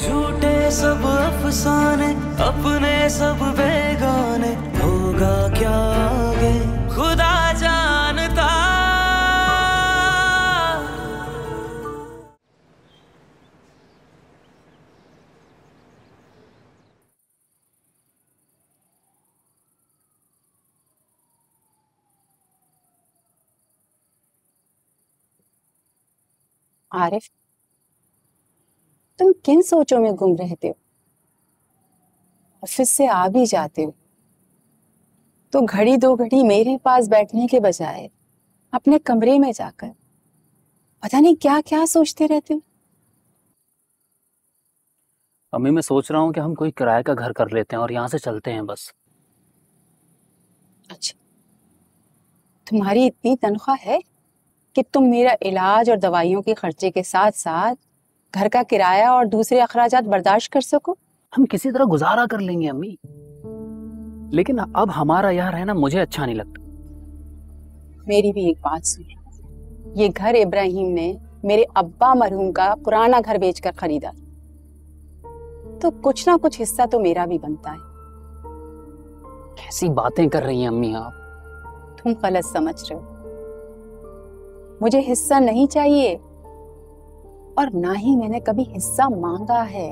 झूठे सब अफसाने अपने सब बेगाने, होगा क्या आगे खुदा जानता। आरिफ, तुम किन सोचों में गुम रहते हो? ऑफिस से आ भी जाते हो तो घड़ी दो घड़ी मेरे पास बैठने के बजाय अपने कमरे में जाकर पता नहीं क्या क्या सोचते रहते हो। अम्मी, मैं सोच रहा हूँ कि हम कोई किराए का घर कर लेते हैं और यहाँ से चलते हैं बस। अच्छा, तुम्हारी इतनी तनख्वाह है कि तुम मेरा इलाज और दवाइयों के खर्चे के साथ साथ घर का किराया और दूसरे अखराजात बर्दाश्त कर सको? हम किसी तरह गुजारा कर लेंगे अम्मी, लेकिन अब हमारा यहाँ रहना मुझे अच्छा नहीं लगता। मेरी भी एक बात सुन, ये घर इब्राहिम ने मेरे अब्बा मरहूम का पुराना घर बेचकर खरीदा, तो कुछ ना कुछ हिस्सा तो मेरा भी बनता है। कैसी बातें कर रही हैं अम्मी आप? तुम गलत समझ रहे हो, मुझे हिस्सा नहीं चाहिए और ना ही मैंने कभी हिस्सा मांगा है,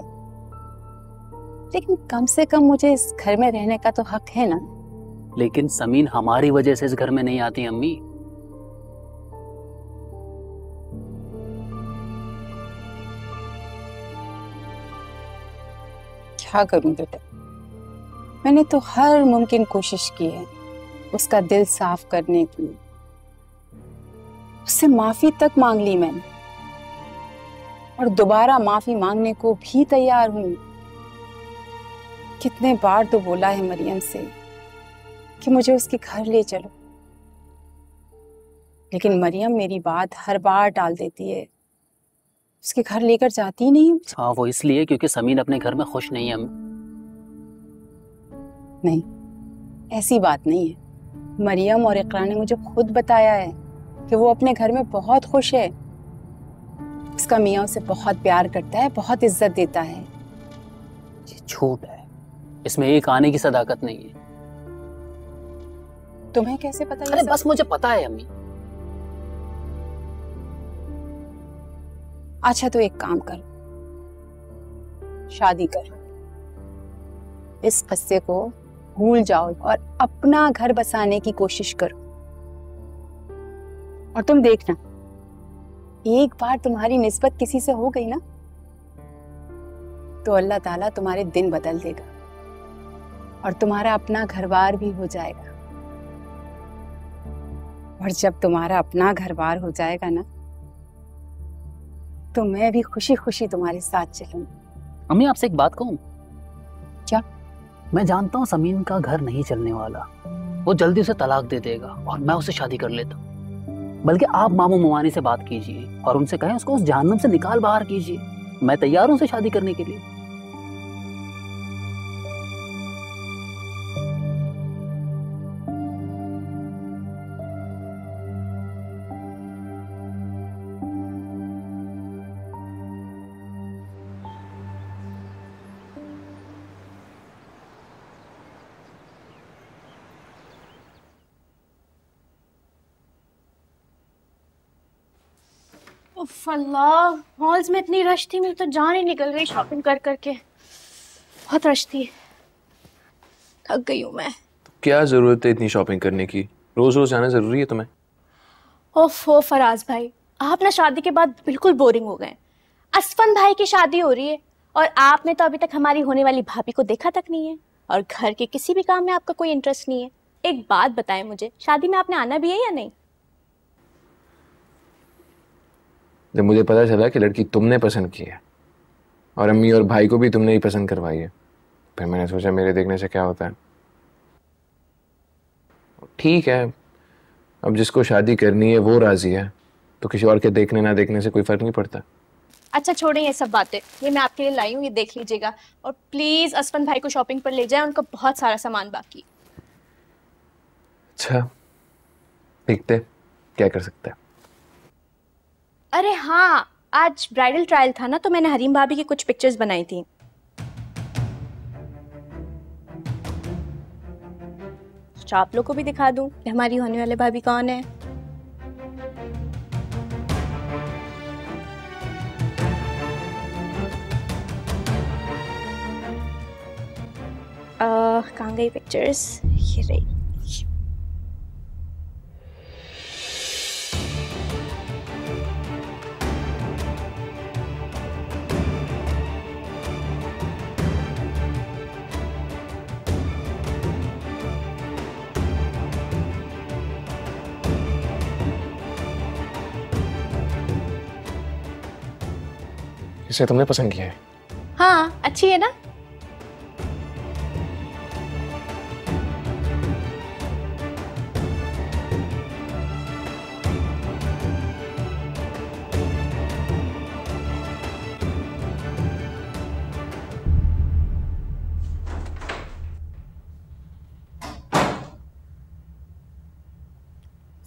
लेकिन कम से कम मुझे इस घर में रहने का तो हक है ना। लेकिन समीन हमारी वजह से इस घर में नहीं आती अम्मी। क्या करूं बेटा, मैंने तो हर मुमकिन कोशिश की है उसका दिल साफ करने की, उससे माफी तक मांग ली मैंने और दोबारा माफी मांगने को भी तैयार हूं। कितने बार तो बोला है मरियम से कि मुझे उसके घर ले चलो, लेकिन मरियम मेरी बात हर बार टाल देती है, उसके घर लेकर जाती नहीं। हाँ, वो इसलिए क्योंकि समीन अपने घर में खुश नहीं है। नहीं, ऐसी बात नहीं है। मरियम और इकरा ने मुझे खुद बताया है कि वो अपने घर में बहुत खुश है, उसका मियाँ उसे बहुत प्यार करता है, बहुत इज्जत देता है। ये झूठ है, इसमें एक आने की सदाकत नहीं है। तुम्हें कैसे पता? अरे बस मुझे पता है अम्मी। अच्छा, तो एक काम कर, शादी कर, इस किस्से को भूल जाओ और अपना घर बसाने की कोशिश करो। और तुम देखना, एक बार तुम्हारी निस्बत किसी से हो गई ना तो अल्लाह ताला तुम्हारे दिन बदल देगा और तुम्हारा अपना घरबार भी हो जाएगा। और जब तुम्हारा अपना घरबार हो जाएगा ना तो मैं भी खुशी खुशी तुम्हारे साथ चलूंगी। अम्मी, आपसे एक बात कहूं? क्या? मैं जानता हूँ समीन का घर नहीं चलने वाला, वो जल्दी उसे तलाक दे देगा और मैं उसे शादी कर लेता हूँ। बल्कि आप मामू मवानी से बात कीजिए और उनसे कहें उसको उस जहन्नम से निकाल बाहर कीजिए। मैं तैयार हूं उसे शादी करने के लिए। मॉल्स में इतनी रश थी, मेरी तो जान ही निकल गई शॉपिंग कर करके। बहुत रश थी, थक गई हूँ मैं। तो क्या जरूरत है इतनी शॉपिंग करने की? रोज रोज जाना जरूरी है तुम्हें? ओफो फराज भाई, आप ना शादी के बाद बिल्कुल बोरिंग हो गए। असफन भाई की शादी हो रही है और आपने तो अभी तक हमारी होने वाली भाभी को देखा तक नहीं है और घर के किसी भी काम में आपका कोई इंटरेस्ट नहीं है। एक बात बताए मुझे, शादी में आपने आना भी है या नहीं? जब मुझे पता चला कि लड़की तुमने पसंद की है और अम्मी और भाई को भी तुमने ही पसंद करवाई है, फिर मैंने सोचा मेरे देखने से क्या होता है। ठीक है, अब जिसको शादी करनी है वो राजी है तो किसी और के देखने ना देखने से कोई फर्क नहीं पड़ता। अच्छा छोड़े ये सब बातें, ये मैं आपके लिए लाई हूँ, ये देख लीजिएगा। और प्लीज असफन भाई को शॉपिंग पर ले जाए, उनका बहुत सारा सामान बाकी। अच्छा, देखते क्या कर सकते हैं। अरे हाँ, आज ब्राइडल ट्रायल था ना, तो मैंने हरीम भाभी की कुछ पिक्चर्स बनाई थी। तो आप लोग को भी दिखा दूं कि हमारी होने वाले भाभी कौन है। कहाँ गई पिक्चर्स? ये रही। इसे तुमने पसंद किया है? हाँ, अच्छी है ना?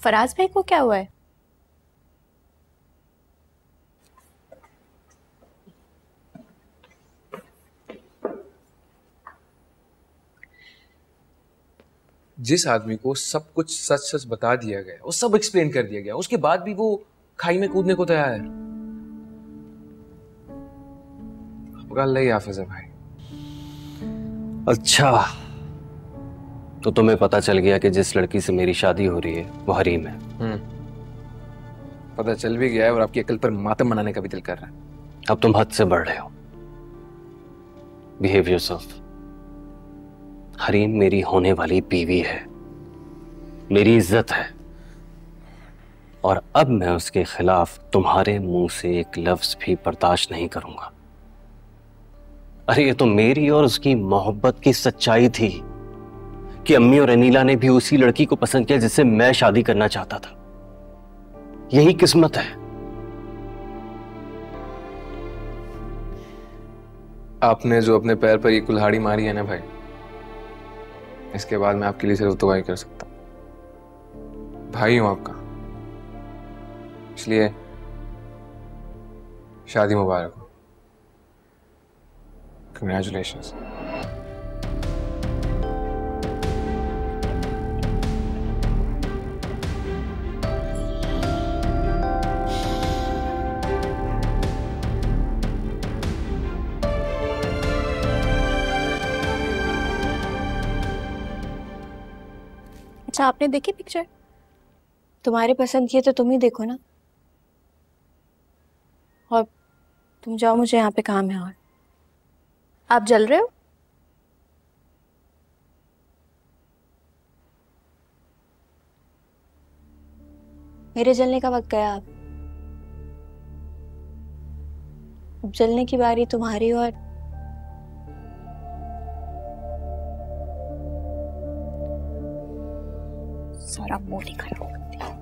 फराज भाई को क्या हुआ है? जिस आदमी को सब कुछ सच सच बता दिया गया, वो सब एक्सप्लेन कर दिया गया, उसके बाद भी वो खाई में कूदने को तैयार है। हाफिज है भाई। अच्छा, तो तुम्हें पता चल गया कि जिस लड़की से मेरी शादी हो रही है वो हरीम है। पता चल भी गया है, और आपकी अकल पर मातम मनाने का भी दिल कर रहा है। अब तुम हद से बढ़ रहे हो। Behave yourself. हरीम मेरी होने वाली बीवी है, मेरी इज्जत है, और अब मैं उसके खिलाफ तुम्हारे मुंह से एक लफ्ज भी बर्दाश्त नहीं करूंगा। अरे ये तो मेरी और उसकी मोहब्बत की सच्चाई थी कि अम्मी और अनीला ने भी उसी लड़की को पसंद किया जिससे मैं शादी करना चाहता था। यही किस्मत है। आपने जो अपने पैर पर ये कुल्हाड़ी मारी है ना भाई, इसके बाद मैं आपके लिए सिर्फ दुआएं कर सकता हूं। भाई हूं आपका, इसलिए शादी मुबारक हो। कंग्रेचुलेशंस। अच्छा, आपने देखी पिक्चर? तुम्हारे पसंद की है तो तुम ही देखो ना, और तुम जाओ, मुझे यहाँ पे काम है। और आप जल रहे हो? मेरे जलने का वक्त गया। आप जलने की बारी तुम्हारी। और सारा मोटी खराब हो गया।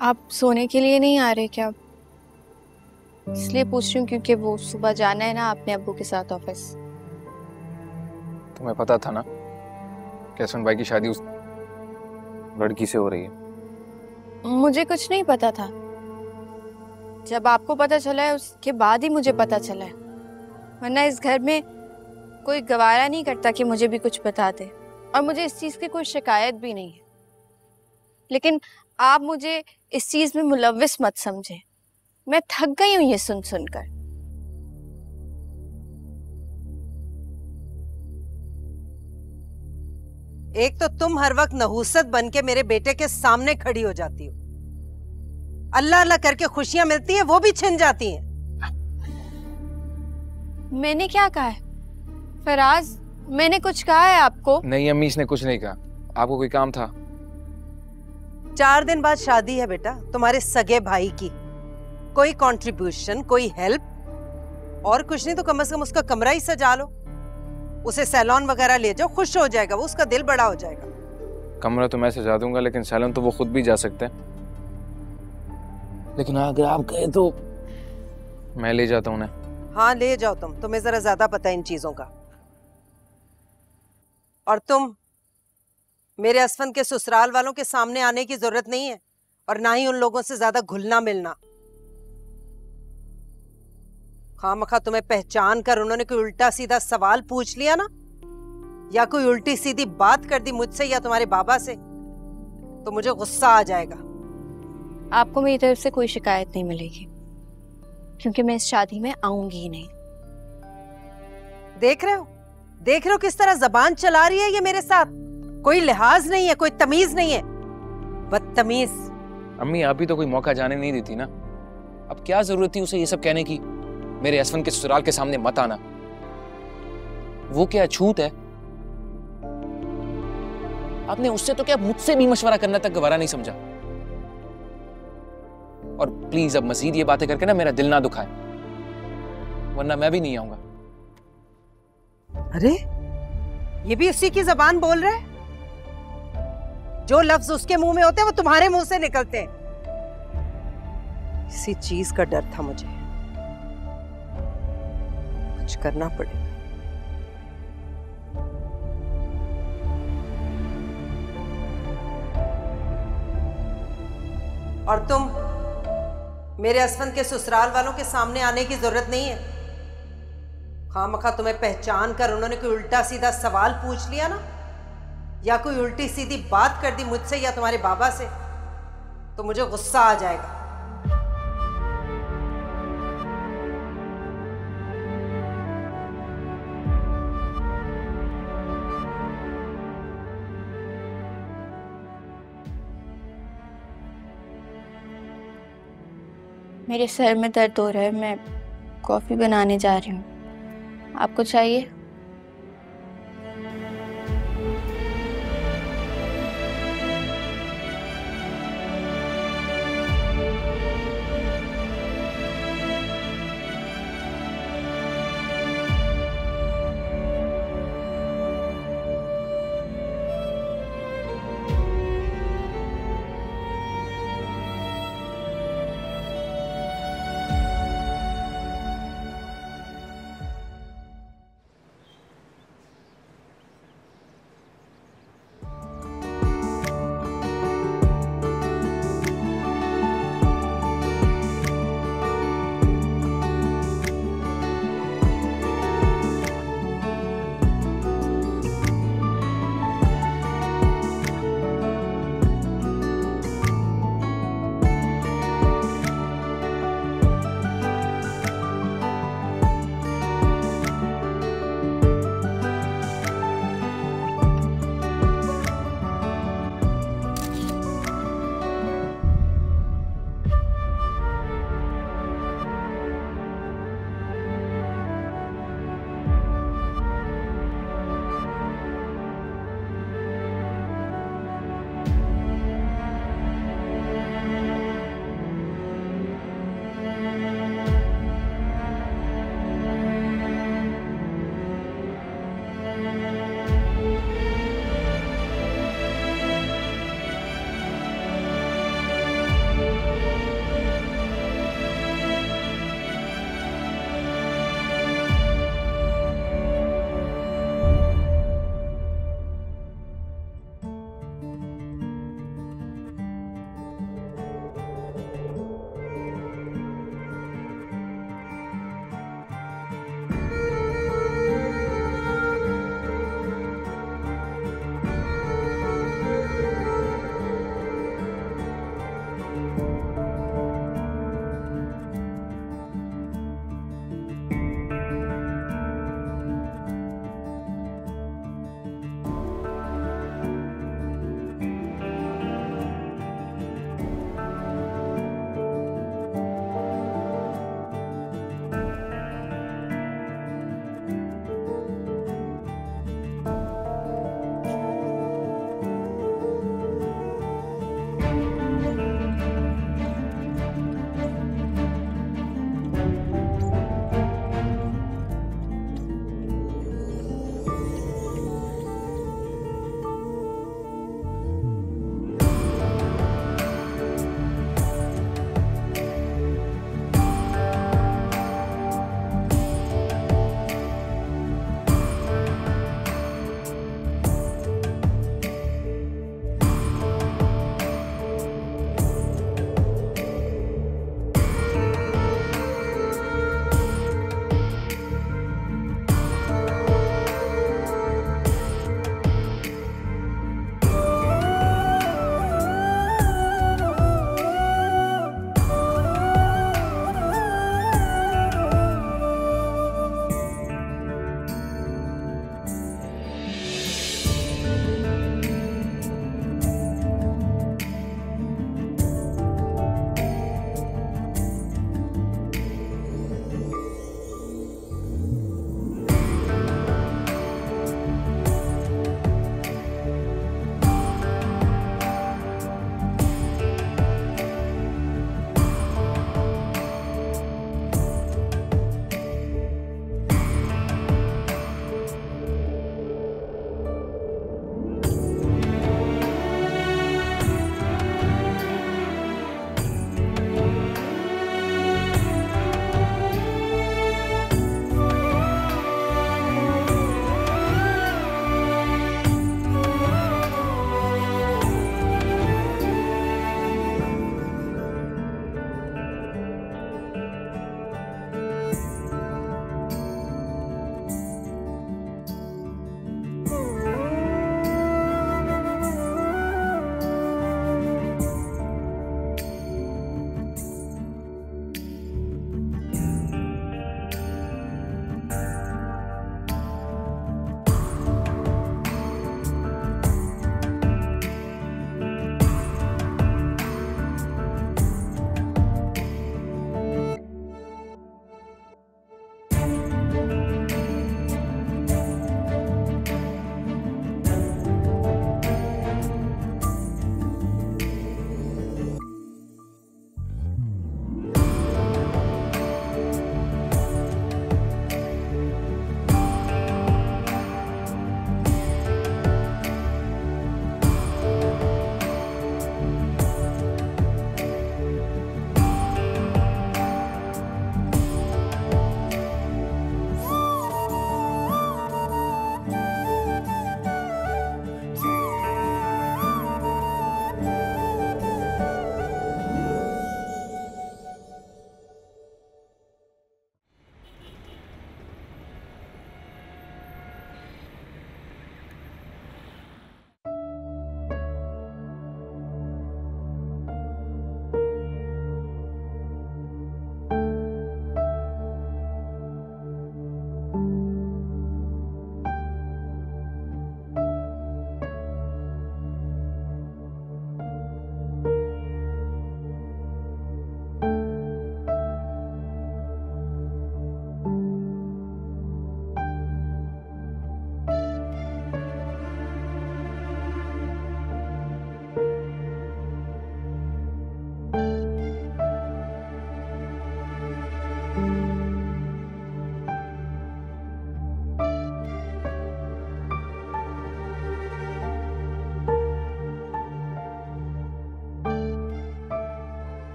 आप सोने के लिए नहीं आ रहे क्या? इसलिए पूछ रही हूँ क्योंकि वो सुबह जाना है ना आपने अब्बू के साथ ऑफिस। तुम्हें पता था ना कैसन भाई की शादी उस लड़की से हो रही है। मुझे कुछ नहीं पता था। जब आपको पता चला है उसके बाद ही मुझे पता चला है, वरना इस घर में कोई गवारा नहीं करता कि मुझे भी कुछ बता दे, और मुझे इस चीज़ की कोई शिकायत भी नहीं है। लेकिन आप मुझे इस चीज में मुलविस मत समझे। मैं थक गई हूं ये सुन सुनकर। एक तो तुम हर वक्त नहूसत बनके मेरे बेटे के सामने खड़ी हो जाती हो। अल्लाह अल्लाह करके खुशियां मिलती हैं, वो भी छिन जाती हैं। मैंने क्या कहा है फराज? मैंने कुछ कहा है आपको? नहीं अम्मी, इसने कुछ नहीं कहा। आपको कोई काम था? 4 दिन बाद शादी है बेटा तुम्हारे सगे भाई की। कोई कंट्रीब्यूशन, कोई हेल्प, और कुछ नहीं तो कम से कम उसका कमरा ही सजा लो, उसे सैलून वगैरह ले जाओ, खुश हो जाएगा वो, उसका दिल बड़ा हो जाएगा। कमरा तो मैं सजा दूंगा लेकिन सैलून तो वो खुद भी जा सकते हैं। लेकिन अगर आप गए तो मैं ले जाता हूँ उन्हें। हाँ ले जाओ तुम, तुम्हें जरा ज्यादा पता है इन चीजों का। और तुम मेरे असफन के ससुराल वालों के सामने आने की जरूरत नहीं है, और ना ही उन लोगों से ज्यादा घुलना मिलना। खामखा तुम्हें पहचान कर उन्होंने कोई उल्टा सीधा सवाल पूछ लिया ना, या कोई उल्टी सीधी बात कर दी मुझसे या तुम्हारे बाबा से, तो मुझे गुस्सा आ जाएगा। आपको मेरी तरफ से कोई शिकायत नहीं मिलेगी क्योंकि मैं इस शादी में आऊंगी ही नहीं। देख रहे हो, देख रहे हो किस तरह जबान चला रही है ये मेरे साथ। कोई लिहाज नहीं है, कोई तमीज नहीं है, बदतमीज। अम्मी आप ही तो कोई मौका जाने नहीं देती ना। अब क्या जरूरत थी उसे ये सब कहने की, मेरे असफन के ससुराल के सामने मत आना। वो क्या छूत है? आपने उससे तो क्या मुझसे भी मशवरा करना तक गवारा नहीं समझा। और प्लीज अब मजीद ये बातें करके ना मेरा दिल ना दुखाए, वरना मैं भी नहीं आऊंगा। अरे ये भी उसी की जबान बोल रहा है। जो लफ्ज उसके मुंह में होते हैं वो तुम्हारे मुंह से निकलते हैं। इसी चीज का डर था मुझे। कुछ करना पड़ेगा। और तुम मेरे असफन के ससुराल वालों के सामने आने की जरूरत नहीं है। खामखा तुम्हें पहचान कर उन्होंने कोई उल्टा सीधा सवाल पूछ लिया ना, या कोई उल्टी सीधी बात कर दी मुझसे या तुम्हारे बाबा से, तो मुझे गुस्सा आ जाएगा। मेरे सर में दर्द हो रहा है, मैं कॉफ़ी बनाने जा रही हूँ, आपको चाहिए?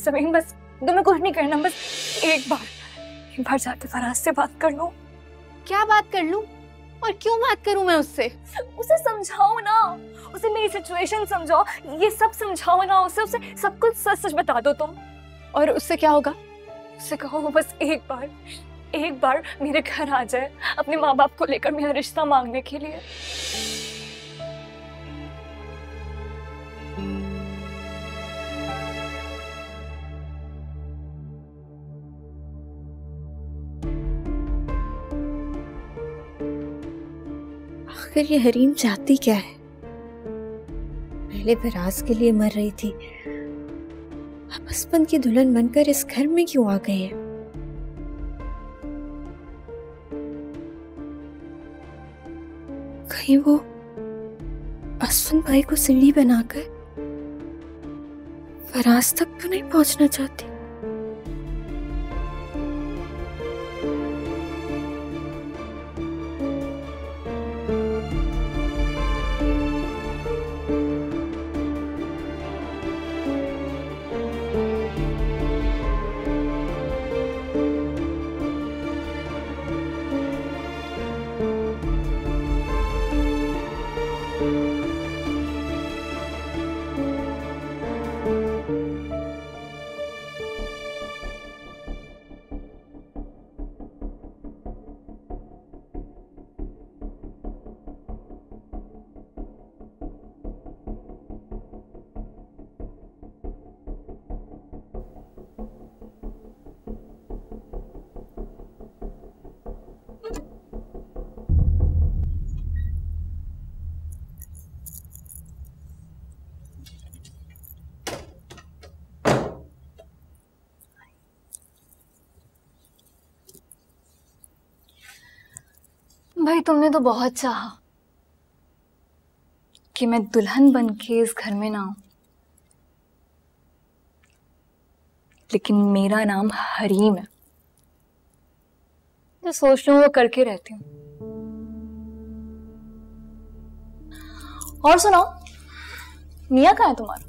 समीर बस तुम्हें कुछ नहीं करना, बस एक बार जाके फराज से बात कर लो। क्या बात कर लूं और क्यों बात करूं मैं उससे? उसे समझाओ ना, उसे मेरी सिचुएशन समझाओ, ये सब समझाओ ना उसे सब कुछ सच बता दो तुम। और उससे क्या होगा? उससे कहो वो बस एक बार मेरे घर आ जाए अपने माँ बाप को लेकर मेरा रिश्ता मांगने के लिए। फिर ये हरीम चाहती क्या है? पहले फराज के लिए मर रही थी, अब हस्बैंड की दुल्हन बनकर इस घर में क्यों आ गए हैं? कहीं वो हस्बैंड भाई को सीढ़ी बनाकर फराज तक तो नहीं पहुंचना चाहती? भाई तुमने तो बहुत चाहा कि मैं दुल्हन बनके इस घर में ना आऊं, लेकिन मेरा नाम हरीम है। जो सोच लूं वो करके रहती हूँ। और सुनाओ, मिया कहाँ है तुम्हारा?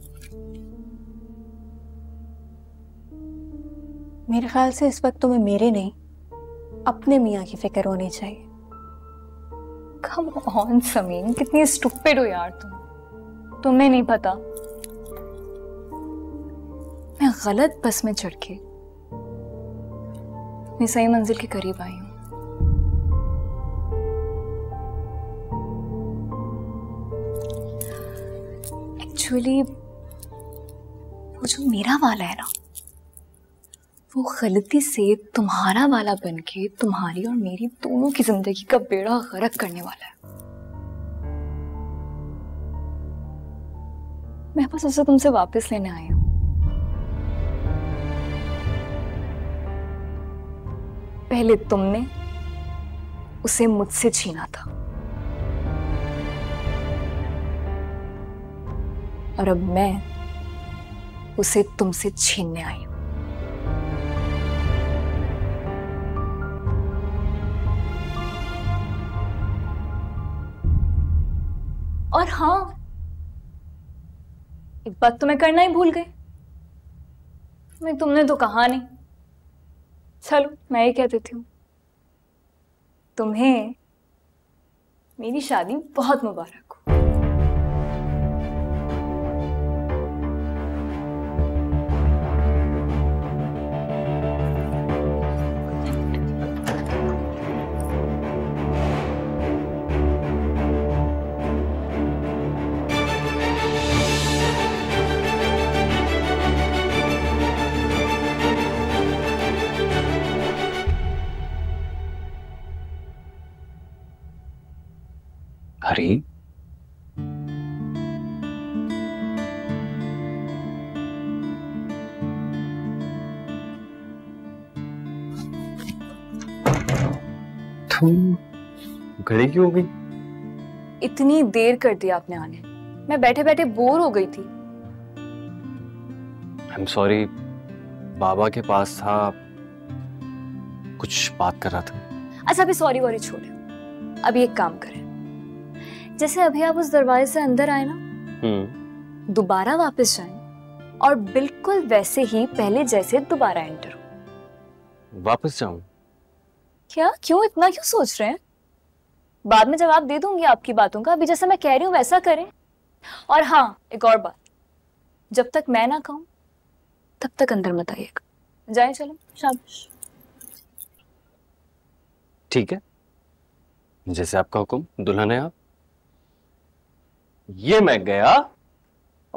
मेरे ख्याल से इस वक्त तुम्हें मेरे नहीं अपने मिया की फिक्र होनी चाहिए। Come on, समीन, कितनी स्टूपिड हो यार तुम। तुम्हें नहीं पता मैं गलत बस में चढ़ के मैं सही मंजिल के करीब आई हूं। एक्चुअली वो जो मेरा वाला है ना, वो गलती से तुम्हारा वाला बनके तुम्हारी और मेरी दोनों की जिंदगी का बेड़ा गर्क करने वाला है। मैं बस उसे तुमसे वापस लेने आई हूं। पहले तुमने उसे मुझसे छीना था और अब मैं उसे तुमसे छीनने आई हूं। और हाँ, एक बात तो मैं करना ही भूल गई। मैं तुमने तो कहा नहीं। चलो मैं ये कह देती हूँ, तुम्हें मेरी शादी बहुत मुबारक हो। हरी, तुम घड़ी क्यों हो गई? इतनी देर कर दी आपने आने, मैं बैठे बैठे बोर हो गई थी। आई एम सॉरी, बाबा के पास था, कुछ बात कर रहा था। अच्छा अभी सॉरी वाली छोड़े, अभी एक काम करें, जैसे अभी आप उस दरवाजे से अंदर आए ना, दोबारा वापस जाएं और बिल्कुल वैसे ही पहले जैसे दोबारा एंटर हो। वापस जाऊं? क्या? क्यों? इतना क्यों सोच रहे हैं? बाद में जवाब दे दूंगी आपकी बातों का, अभी जैसा मैं कह रही हूँ वैसा करें। और हाँ, एक और बात, जब तक मैं ना कहूँ तब तक अंदर मत आइएगा। जाए, चलो। शाबाश। ठीक है, जैसे आपका हुक्म, दुल्हन है आप। ये मैं गया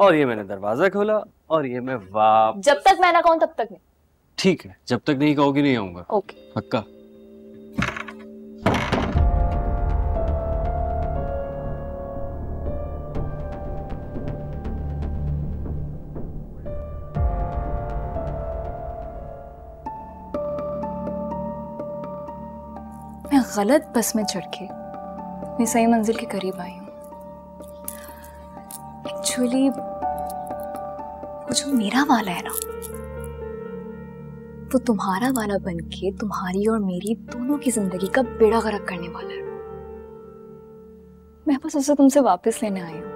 और ये मैंने दरवाजा खोला और ये मैं वापस। जब तक मैं ना कहूँ तब तक नहीं। ठीक है, जब तक नहीं कहोगी नहीं आऊंगा। ओके, पक्का। मैं गलत बस में चढ़ के मैं सही मंजिल के करीब आई हूँ। एक्चुअली वो जो मेरा वाला है ना, वो तुम्हारा वाला बनके तुम्हारी और मेरी दोनों की जिंदगी का बेड़ा गर्क करने वाला है। मैं बस उसे तुमसे वापस लेने आई हूँ।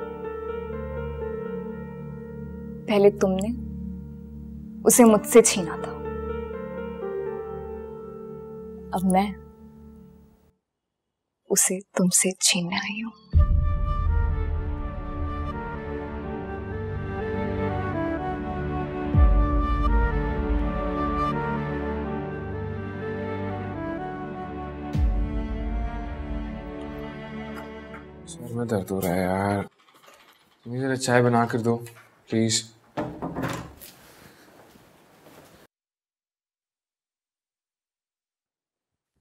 पहले तुमने उसे मुझसे छीना था, अब मैं उसे तुमसे छीनने आई हूँ। सर में दर्द हो रहा है यार, मुझे चाय बना कर दो प्लीज।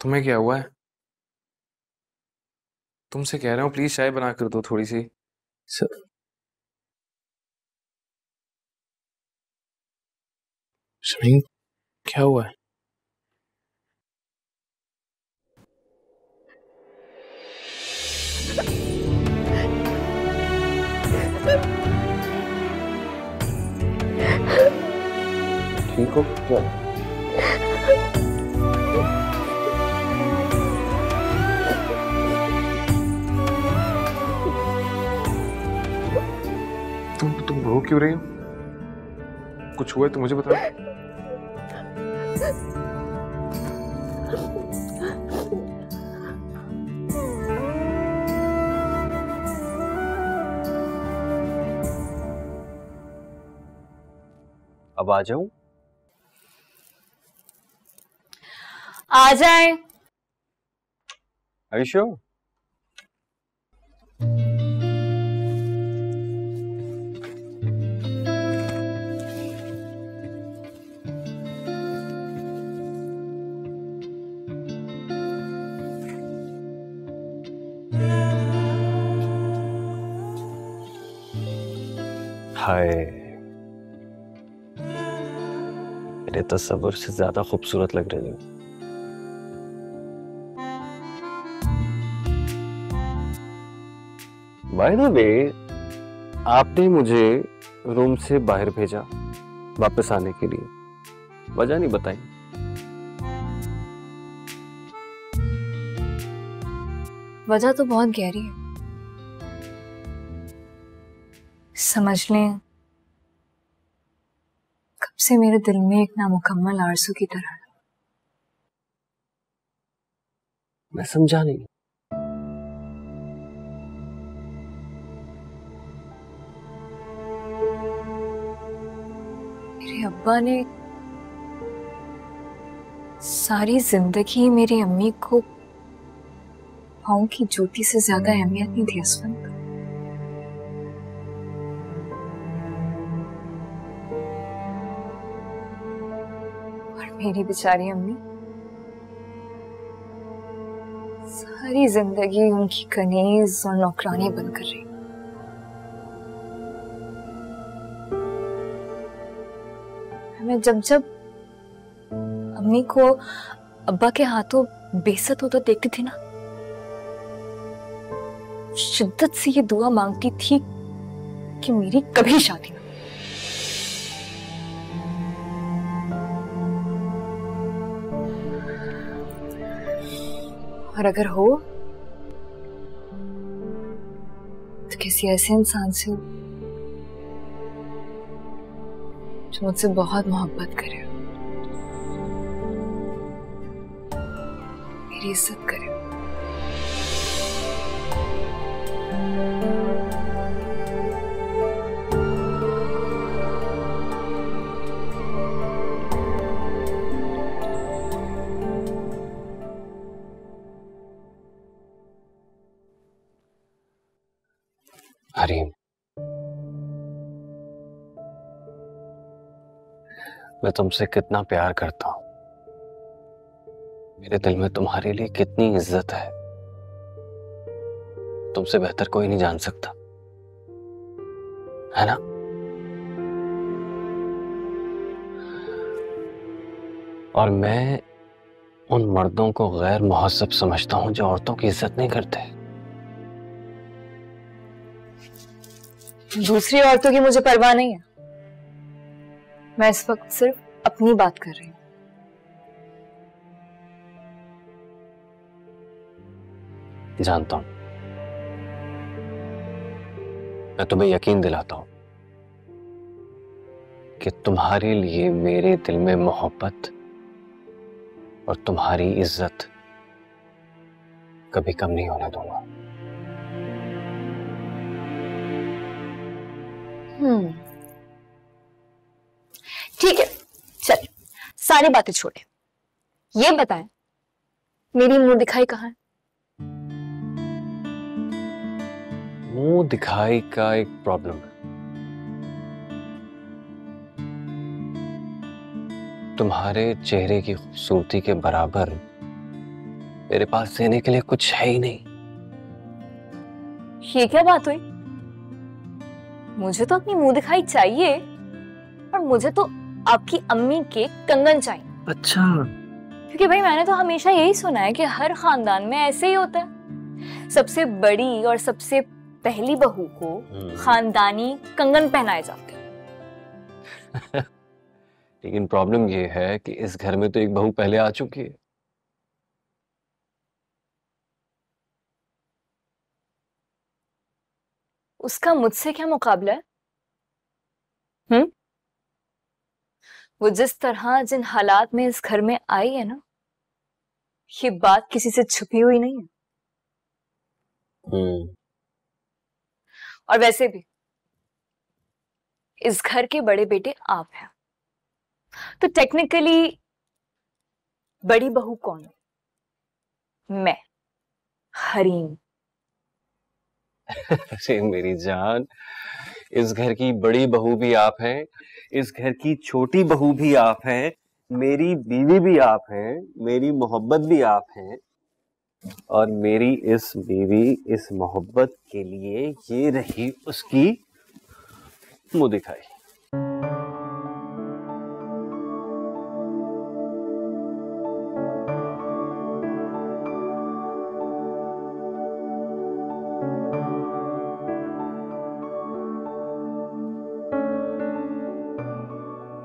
तुम्हें क्या हुआ है? तुमसे कह रहा हूँ प्लीज चाय बना कर दो थोड़ी सी। सर शाहीन, क्या हुआ है? ठीक हो क्या? रो क्यों रही हो? कुछ हुआ है तो मुझे बताओ। अब आ जाऊं? आ जाए। Are you sure? हाय, मेरे तस्वीर से ज्यादा खूबसूरत लग रहे हो। बाय द वे, आपने मुझे रूम से बाहर भेजा वापस आने के लिए, वजह नहीं बताई। वजह तो बहुत गहरी है, समझ लें। कब से मेरे दिल में एक नामुकम्मल आरज़ू की तरह। मैं समझा नहीं। मेरे अब्बा ने सारी जिंदगी मेरी अम्मी को पाँव की जूती से ज्यादा अहमियत नहीं दी। असफन मेरी बेचारी अम्मी सारी जिंदगी उनकी कनीज और नौकरानी बनकर रही। मैं जब जब अम्मी को अब्बा के हाथों बेइज्जत होता देखती थी ना, शिद्दत से ये दुआ मांगती थी कि मेरी कभी शादी ना। और अगर हो तो किसी ऐसे इंसान से मुझसे बहुत मोहब्बत करे, मेरी इज्जत करे। हरीम, मैं तुमसे कितना प्यार करता हूं, मेरे दिल में तुम्हारे लिए कितनी इज्जत है, तुमसे बेहतर कोई नहीं जान सकता, है ना। और मैं उन मर्दों को गैर मुहस्सब समझता हूं जो औरतों की इज्जत नहीं करते। दूसरी औरतों की मुझे परवाह नहीं है, मैं इस वक्त सिर्फ अपनी बात कर रही हूं। जानता हूं, मैं तुम्हें यकीन दिलाता हूं कि तुम्हारे लिए मेरे दिल में मोहब्बत और तुम्हारी इज्जत कभी कम नहीं होने दूंगा। ठीक है, चल सारी बातें छोड़े, ये बताएं मेरी मुंह दिखाई कहाँ है? मुंह दिखाई का एक प्रॉब्लम है, तुम्हारे चेहरे की खूबसूरती के बराबर मेरे पास देने के लिए कुछ है ही नहीं। ये क्या बात हुई? मुझे तो अपनी मुंह दिखाई चाहिए और मुझे तो आपकी अम्मी के कंगन चाहिए। अच्छा, क्योंकि भाई मैंने तो हमेशा यही सुना है कि हर खानदान में ऐसे ही होता है, सबसे बड़ी और सबसे पहली बहू को खानदानी कंगन पहनाए जाते हैं। लेकिन प्रॉब्लम ये है कि इस घर में तो एक बहू पहले आ चुकी है। उसका मुझसे क्या मुकाबला है? वो जिस तरह जिन हालात में इस घर में आई है ना, ये बात किसी से छुपी हुई नहीं है। और वैसे भी इस घर के बड़े बेटे आप हैं, तो टेक्निकली बड़ी बहू कौन है? मैं, हरीम। अरे मेरी जान, इस घर की बड़ी बहू भी आप हैं, इस घर की छोटी बहू भी आप हैं, मेरी बीवी भी आप हैं, मेरी मोहब्बत भी आप हैं। और मेरी इस बीवी, इस मोहब्बत के लिए ये रही उसकी मुंह दिखाई।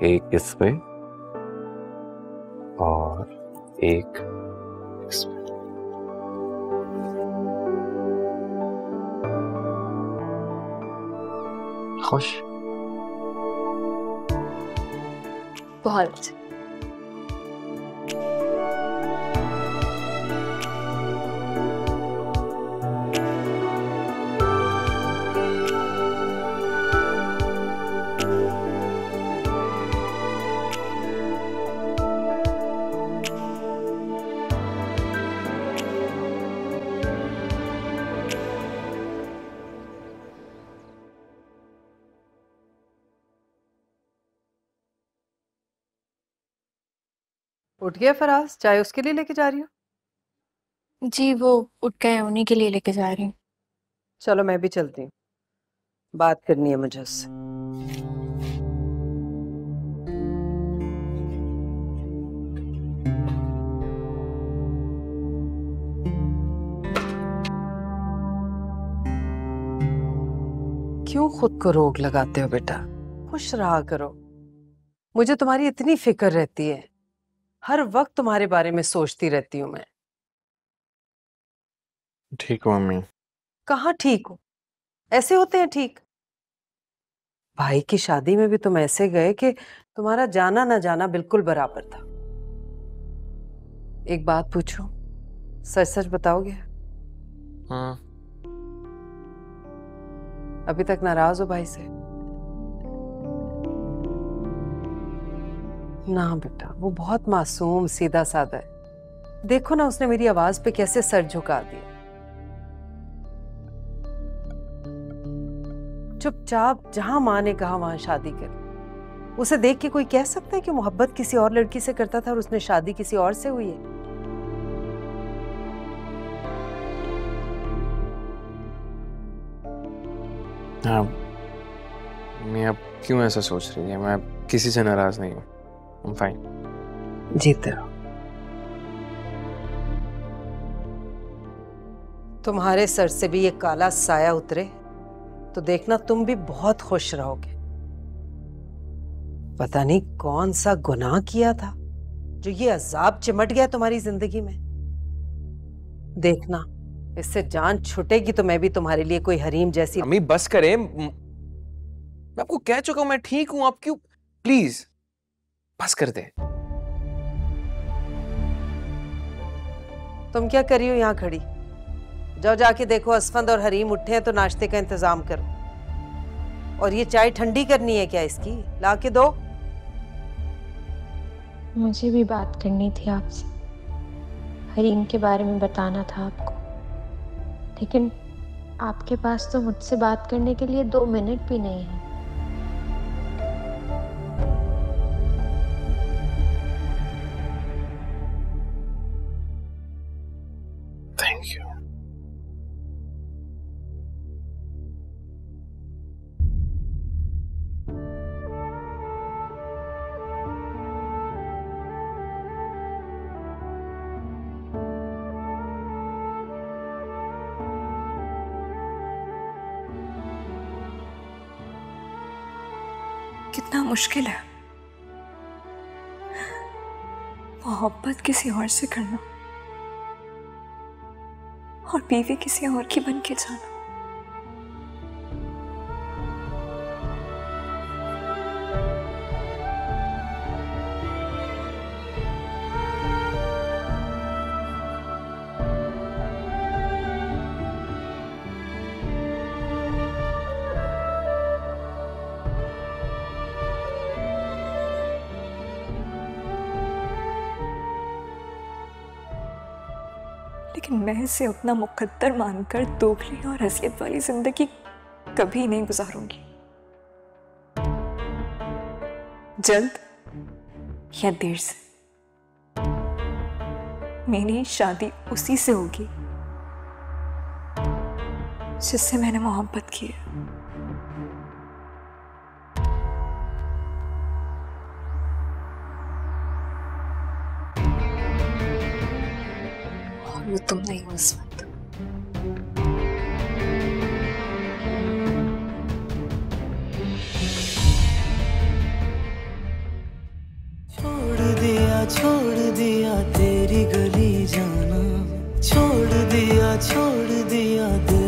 एक इसमें और एक इसमें। खुश? बहुत। उठ गया फराज? चाय उसके लिए लेके जा रही हूँ। जी वो उठ गए, उन्हीं के लिए लेके जा रही हूँ। चलो मैं भी चलती हूँ, बात करनी है मुझे उससे। क्यों खुद को रोग लगाते हो बेटा, खुश रहा करो। मुझे तुम्हारी इतनी फिक्र रहती है, हर वक्त तुम्हारे बारे में सोचती रहती हूँ मैं। ठीक हो मम्मी? कहाँ ठीक हो, ऐसे होते हैं ठीक? भाई की शादी में भी तुम ऐसे गए कि तुम्हारा जाना ना जाना बिल्कुल बराबर था। एक बात पूछूं, सच सच बताओगे? हाँ। अभी तक नाराज हो भाई से? ना बेटा, वो बहुत मासूम सीधा साधा है। देखो ना उसने मेरी आवाज पे कैसे सर झुका दिया। चुपचाप जहां माँ ने कहा वहां शादी कर। उसे देख के कोई कह सकता है कि मोहब्बत किसी और लड़की से करता था और उसने शादी किसी और से हुई है? हाँ, मैं अब क्यों ऐसा सोच रही है? मैं किसी से नाराज नहीं हूँ। I'm fine। जीते रहो। तुम्हारे सर से भी ये काला साया उतरे तो देखना तुम भी बहुत खुश रहोगे। पता नहीं कौन सा गुनाह किया था जो ये अजाब चिमट गया तुम्हारी जिंदगी में। देखना इससे जान छुटेगी तो मैं भी तुम्हारे लिए कोई हरीम जैसी। अम्मी बस करें, मैं आपको कह चुका हूं मैं ठीक हूं। आप क्यों, प्लीज बस कर दे। तुम क्या कर रही हो यहाँ खड़ी? जाओ जाके देखो असफंद और हरीम उठे हैं तो नाश्ते का इंतजाम करो। और ये चाय ठंडी करनी है क्या? इसकी ला के दो। मुझे भी बात करनी थी आपसे, हरीम के बारे में बताना था आपको, लेकिन आपके पास तो मुझसे बात करने के लिए 2 मिनट भी नहीं है। Thank you. कितना मुश्किल है मोहब्बत किसी और से करना और बीवी किसी और की बन के जाना। लेकिन मैं इसे अपना मुकद्दर मानकर दोगली और हसीयत वाली जिंदगी कभी नहीं गुजारूंगी। जल्द या देर से मेरी शादी उसी से होगी जिससे मैंने मोहब्बत की है। वो तुम नहीं हो सकते। छोड़ दिया तेरी गली जाना, छोड़ दिया